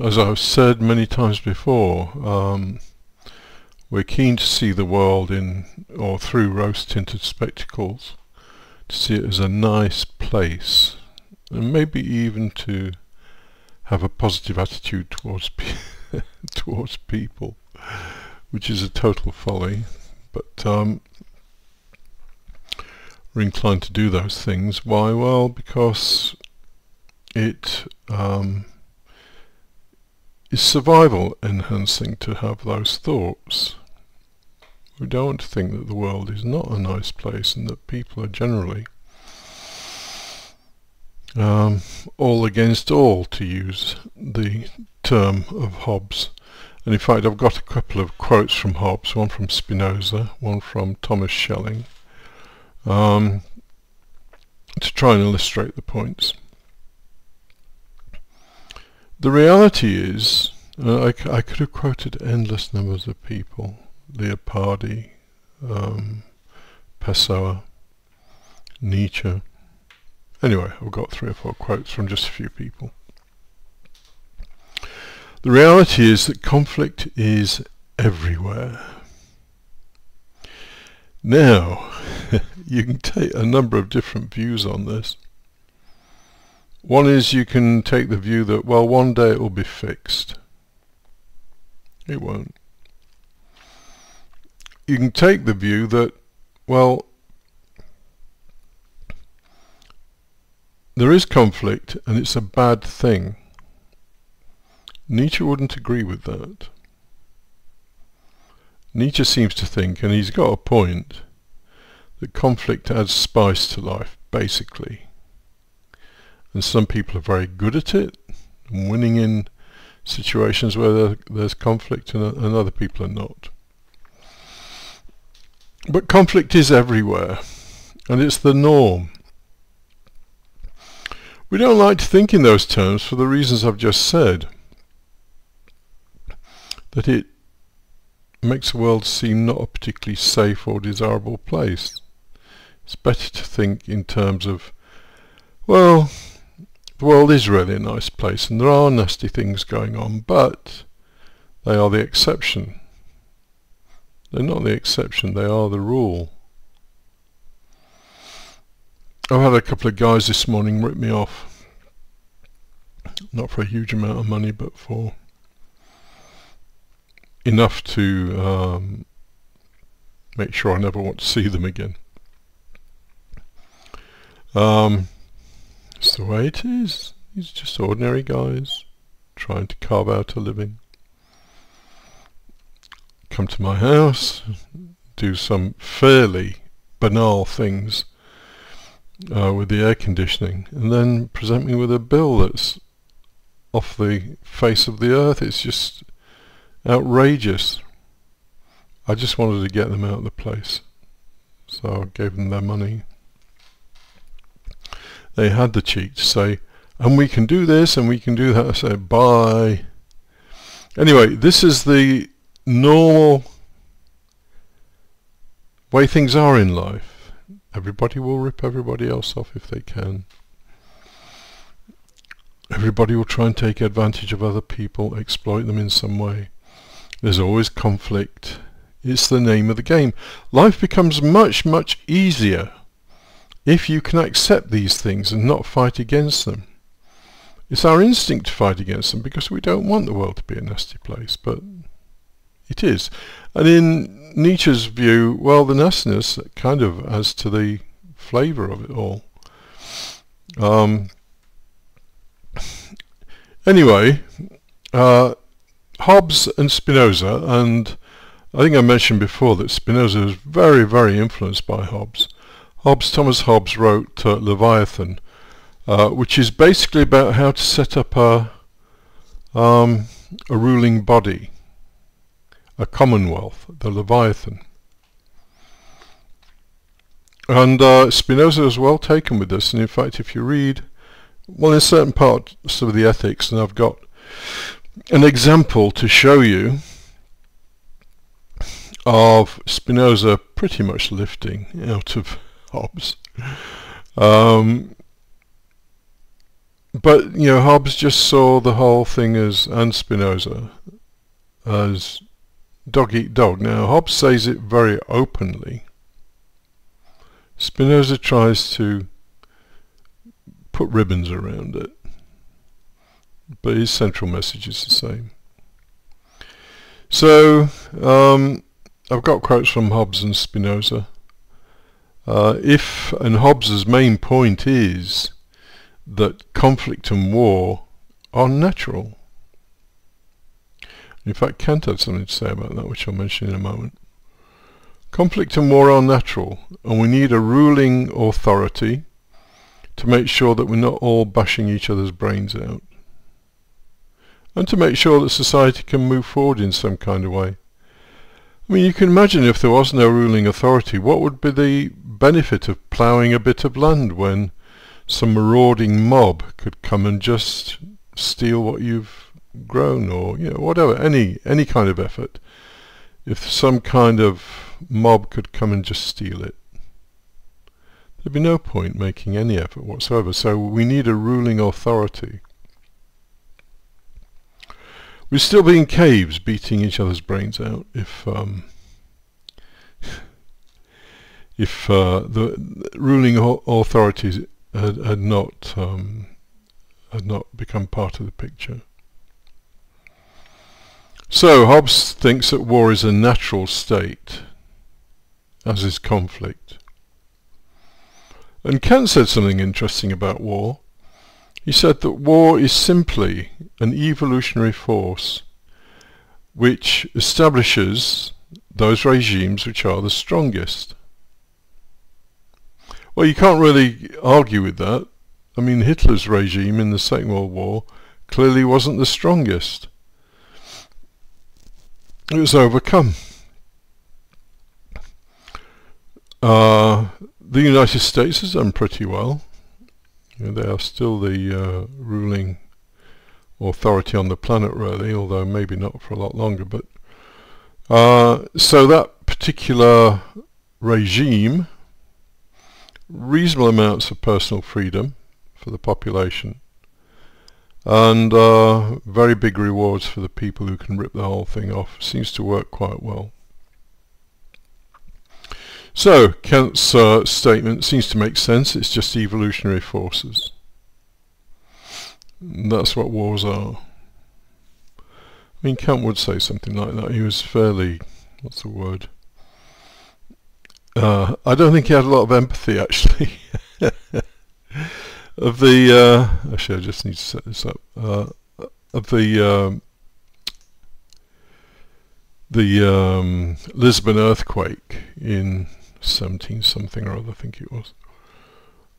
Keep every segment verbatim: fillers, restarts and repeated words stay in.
as I've said many times before, um, we're keen to see the world in or through rose-tinted spectacles, to see it as a nice place, and maybe even to have a positive attitude towards pe towards people, which is a total folly. But um, we're inclined to do those things. Why? Well, because it um, is survival enhancing to have those thoughts. We don't want to think that the world is not a nice place, and that people are generally um, all against all, to use the term of Hobbes. And in fact, I've got a couple of quotes from Hobbes, one from Spinoza, one from Thomas Schelling, um, to try and illustrate the points. The reality is, uh, I, I could have quoted endless numbers of people, Leopardi, um, Pessoa, Nietzsche. Anyway, I've got three or four quotes from just a few people. The reality is that conflict is everywhere. Now, you can take a number of different views on this. One is you can take the view that, well, one day it will be fixed. It won't. You can take the view that, well, there is conflict and it's a bad thing. Nietzsche wouldn't agree with that. Nietzsche seems to think, and he's got a point, that conflict adds spice to life, basically. And some people are very good at it, and winning in situations where there, there's conflict, and, and other people are not. But conflict is everywhere, and it's the norm. We don't like to think in those terms for the reasons I've just said, that it makes the world seem not a particularly safe or desirable place. It's better to think in terms of, well, the world is really a nice place and there are nasty things going on, but they are the exception. They're not the exception, they are the rule. I've had a couple of guys this morning rip me off, not for a huge amount of money, but for enough to um, make sure I never want to see them again. Um, it's the way it is. These are just ordinary guys trying to carve out a living. Come to my house, do some fairly banal things uh, with the air conditioning, and then present me with a bill that's off the face of the earth. It's just outrageous. I just wanted to get them out of the place, so I gave them their money. They had the cheek to say, and we can do this and we can do that. I said, bye. Anyway, this is the normal way things are in life. Everybody will rip everybody else off if they can. Everybody will try and take advantage of other people, exploit them in some way. There's always conflict. It's the name of the game. Life becomes much, much easier if you can accept these things and not fight against them. It's our instinct to fight against them because we don't want the world to be a nasty place, but it is. And in Nietzsche's view, well, the nastiness kind of adds to the flavour of it all. Um, anyway, uh, Hobbes and Spinoza, and I think I mentioned before that Spinoza was very, very influenced by Hobbes. Hobbes, Thomas Hobbes wrote uh, Leviathan, uh, which is basically about how to set up a, um, a ruling body, a commonwealth, the Leviathan. And uh, Spinoza was well taken with this, and in fact if you read, well, in certain parts of the Ethics, and I've got an example to show you of Spinoza pretty much lifting out of Hobbes. Um, But, you know, Hobbes just saw the whole thing as, and Spinoza, as dog eat dog. Now, Hobbes says it very openly. Spinoza tries to put ribbons around it, but his central message is the same. So, um, I've got quotes from Hobbes and Spinoza. Uh, if, and Hobbes's main point is that conflict and war are natural. In fact, Kant had something to say about that, which I'll mention in a moment. Conflict and war are natural, and we need a ruling authority to make sure that we're not all bashing each other's brains out, and to make sure that society can move forward in some kind of way. I mean, you can imagine if there was no ruling authority, what would be the benefit of ploughing a bit of land when some marauding mob could come and just steal what you've grown, or, you know, whatever, any any kind of effort. If some kind of mob could come and just steal it, there'd be no point making any effort whatsoever. So we need a ruling authority. We'd still be in caves beating each other's brains out if um, if uh, the ruling authorities had, had not um, had not become part of the picture. So Hobbes thinks that war is a natural state, as is conflict. And Kant said something interesting about war. He said that war is simply an evolutionary force which establishes those regimes which are the strongest. Well, you can't really argue with that. I mean, Hitler's regime in the Second World War clearly wasn't the strongest. It was overcome. Uh, the United States has done pretty well. You know, they are still the uh, ruling authority on the planet, really, although maybe not for a lot longer. But uh, so that particular regime, reasonable amounts of personal freedom for the population, and uh, very big rewards for the people who can rip the whole thing off. Seems to work quite well. So Kant's uh, statement seems to make sense. It's just evolutionary forces. And that's what wars are. I mean, Kant would say something like that. He was fairly, what's the word? Uh, I don't think he had a lot of empathy, actually. Of the uh, actually, I just need to set this up. Uh, of the um, the um, Lisbon earthquake in seventeen something or other, I think it was.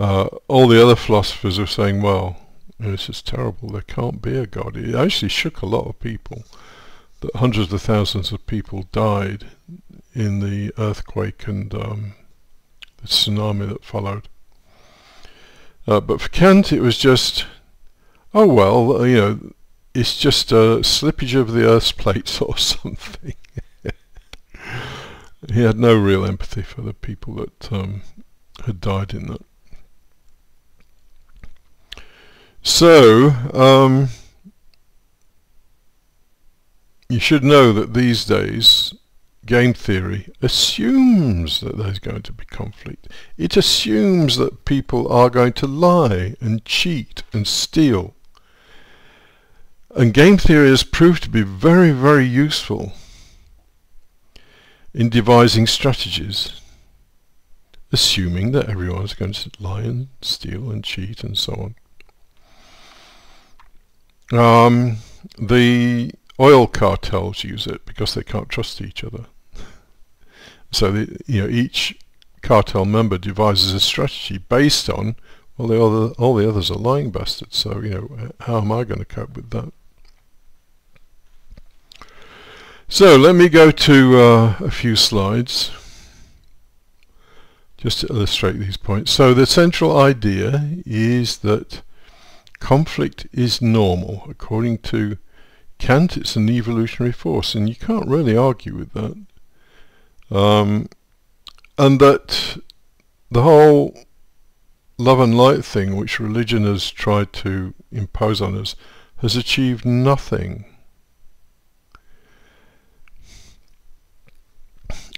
Uh, all the other philosophers were saying, "Well, this is terrible. There can't be a God." It actually shook a lot of people. That hundreds of thousands of people died in the earthquake and um, the tsunami that followed. Uh, but for Kant it was just, oh well, you know, it's just a slippage of the Earth's plates or something. He had no real empathy for the people that um, had died in that. So, um, you should know that these days game theory assumes that there's going to be conflict. It assumes that people are going to lie and cheat and steal. And game theory has proved to be very, very useful in devising strategies, assuming that everyone's going to lie and steal and cheat and so on. Um, the oil cartels use it because they can't trust each other. So the, you know, each cartel member devises a strategy based on, well, the other, all the others are lying bastards, so, you know, how am I going to cope with that? So let me go to uh, a few slides just to illustrate these points. So the central idea is that conflict is normal. According to Kant, it's an evolutionary force, and you can't really argue with that. Um, and that the whole love and light thing which religion has tried to impose on us has achieved nothing.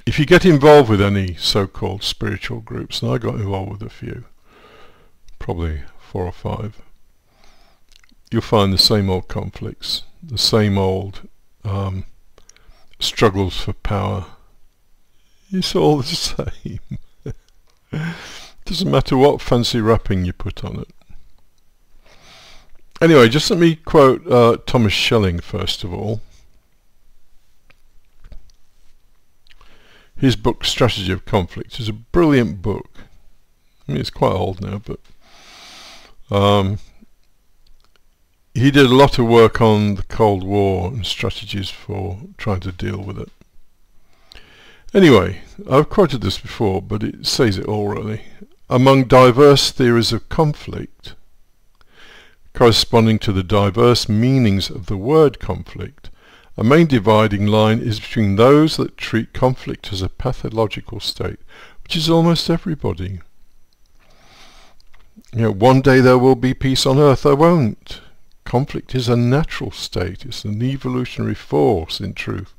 If you get involved with any so-called spiritual groups, and I got involved with a few, probably four or five, you'll find the same old conflicts, the same old um, struggles for power. It's all the same. It doesn't matter what fancy wrapping you put on it. Anyway, just let me quote uh, Thomas Schelling first of all. His book Strategy of Conflict is a brilliant book. I mean, it's quite old now, but um, he did a lot of work on the Cold War and strategies for trying to deal with it. Anyway, I've quoted this before, but it says it all really. Among diverse theories of conflict, corresponding to the diverse meanings of the word conflict, a main dividing line is between those that treat conflict as a pathological state, which is almost everybody. You know, one day there will be peace on earth, there won't. Conflict is a natural state, it's an evolutionary force in truth.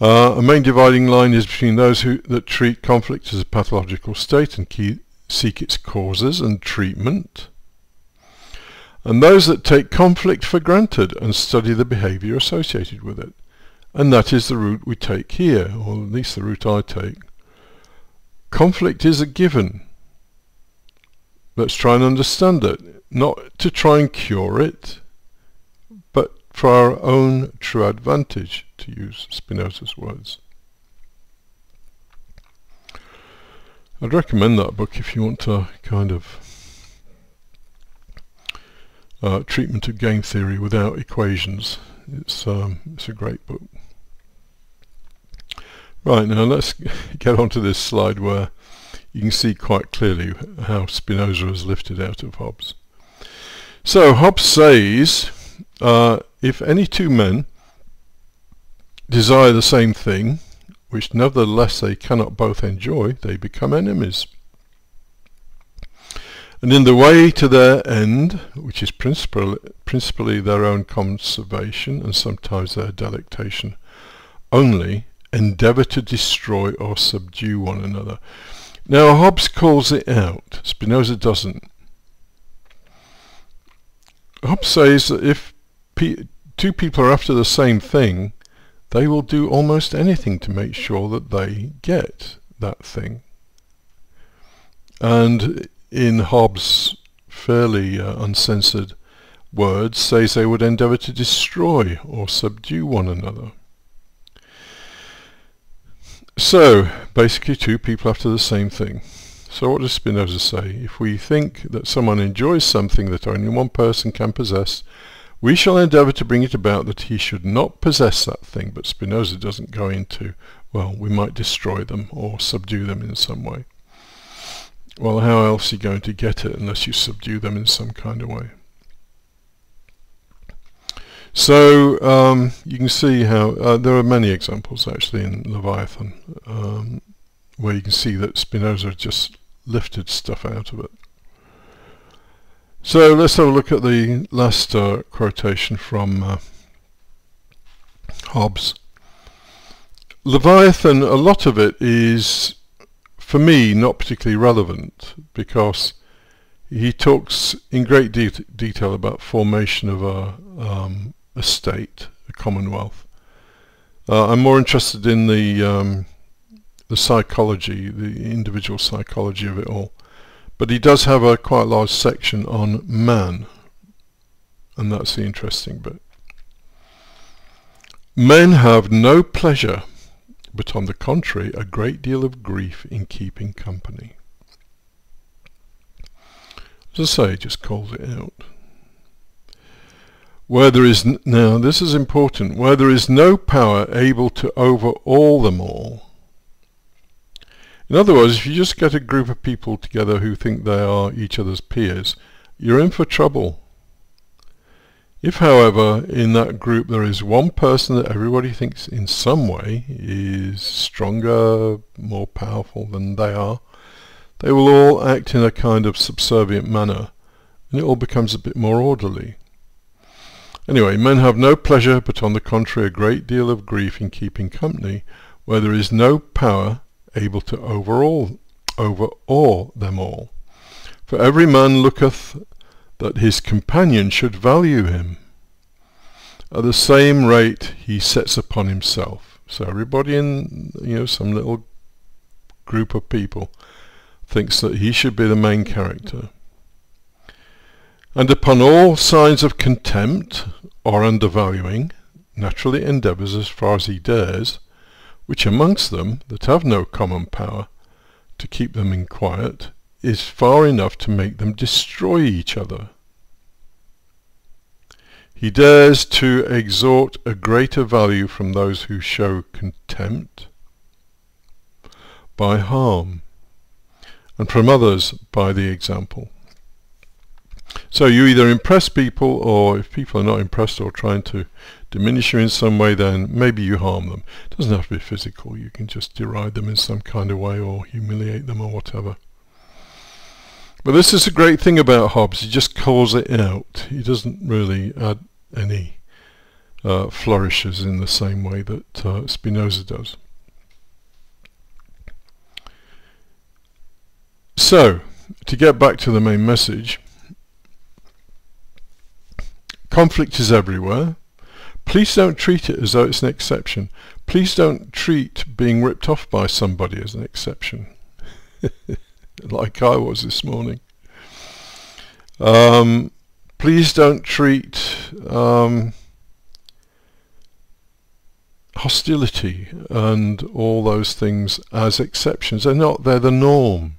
Uh, a main dividing line is between those who, that treat conflict as a pathological state and key, seek its causes and treatment, and those that take conflict for granted and study the behaviour associated with it. And that is the route we take here, or at least the route I take. Conflict is a given. Let's try and understand it, not to try and cure it, but for our own true advantage, to use Spinoza's words. I'd recommend that book if you want to kind of Uh, treatment of Game Theory without equations. It's um, it's a great book. Right, now let's get on to this slide where you can see quite clearly how Spinoza is lifted out of Hobbes. So Hobbes says, uh, if any two men desire the same thing, which nevertheless they cannot both enjoy, they become enemies. And in the way to their end, which is principally, principally their own conservation and sometimes their delectation, only endeavour to destroy or subdue one another. Now Hobbes calls it out, Spinoza doesn't. Hobbes says that if pe two people are after the same thing, they will do almost anything to make sure that they get that thing. And in Hobbes' fairly uh, uncensored words, says they would endeavour to destroy or subdue one another. So basically two people after the same thing. So what does Spinoza say? If we think that someone enjoys something that only one person can possess, we shall endeavour to bring it about that he should not possess that thing. But Spinoza doesn't go into, well, we might destroy them or subdue them in some way. Well, how else are you going to get it unless you subdue them in some kind of way? So um, you can see how uh, there are many examples actually in Leviathan um, where you can see that Spinoza just lifted stuff out of it. So let's have a look at the last uh, quotation from uh, Hobbes. Leviathan, a lot of it is for me not particularly relevant because he talks in great de detail about formation of a, um, a state, a commonwealth. Uh, I'm more interested in the, um, the psychology, the individual psychology of it all. But he does have a quite large section on man, and that's the interesting bit. Men have no pleasure, but on the contrary a great deal of grief in keeping company. As I say, just calls it out. Where there is, n now this is important, where there is no power able to overawe them all. In other words, if you just get a group of people together who think they are each other's peers, you're in for trouble. If, however, in that group there is one person that everybody thinks in some way is stronger, more powerful than they are, They will all act in a kind of subservient manner, and it all becomes a bit more orderly. Anyway, men have no pleasure, but on the contrary a great deal of grief in keeping company, where there is no power able to overall, overawe them all. For every man looketh that his companion should value him. At the same rate he sets upon himself. So everybody in, you know, some little group of people thinks that he should be the main character. And upon all signs of contempt or undervaluing, naturally endeavours as far as he dares, which amongst them that have no common power, to keep them in quiet, is far enough to make them destroy each other. He dares to exhort a greater value from those who show contempt by harm, and from others by the example. So you either impress people, or if people are not impressed or trying to diminish you in some way, then maybe you harm them. It doesn't have to be physical. You can just deride them in some kind of way, or humiliate them, or whatever. But this is a great thing about Hobbes. He just calls it out. He doesn't really add any uh, flourishes in the same way that uh, Spinoza does. So, to get back to the main message, conflict is everywhere. Please don't treat it as though it's an exception. Please don't treat being ripped off by somebody as an exception. Like I was this morning. Um, please don't treat um, hostility and all those things as exceptions. They're not. They're the norm.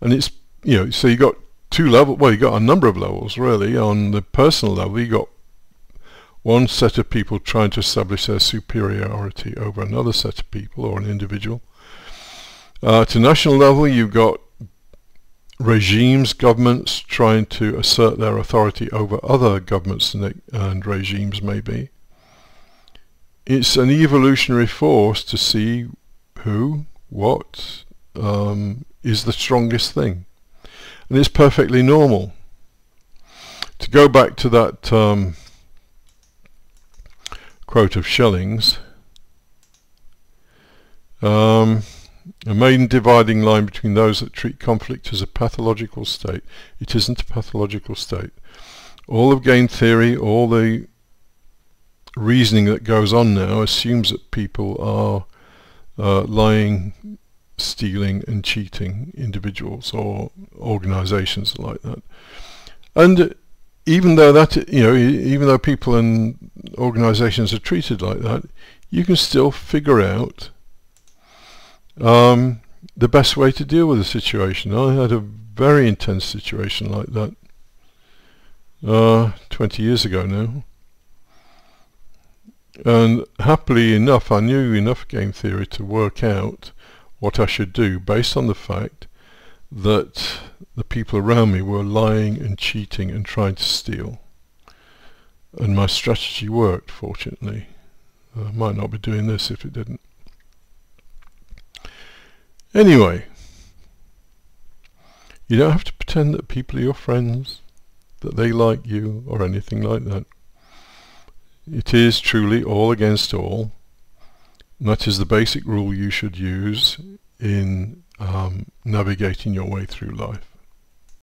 And it's, you know, so you got two levels. Well, you got a number of levels really. On the personal level, you got one set of people trying to establish their superiority over another set of people or an individual. Uh, at a national level, you've got regimes, governments trying to assert their authority over other governments and, and regimes maybe. It's an evolutionary force to see who, what, um, is the strongest thing. And it's perfectly normal. To go back to that um, quote of Schelling's, um, a main dividing line between those that treat conflict as a pathological state. It isn't a pathological state. All of game theory, all the reasoning that goes on now assumes that people are uh, lying, stealing and cheating, individuals or organizations like that. And even though that, you know, even though people and organizations are treated like that, you can still figure out Um, the best way to deal with the situation. I had a very intense situation like that uh, twenty years ago now, and happily enough I knew enough game theory to work out what I should do based on the fact that the people around me were lying and cheating and trying to steal, and my strategy worked, fortunately. I might not be doing this if it didn't. Anyway, you don't have to pretend that people are your friends, that they like you or anything like that. It is truly all against all. And that is the basic rule you should use in um, navigating your way through life.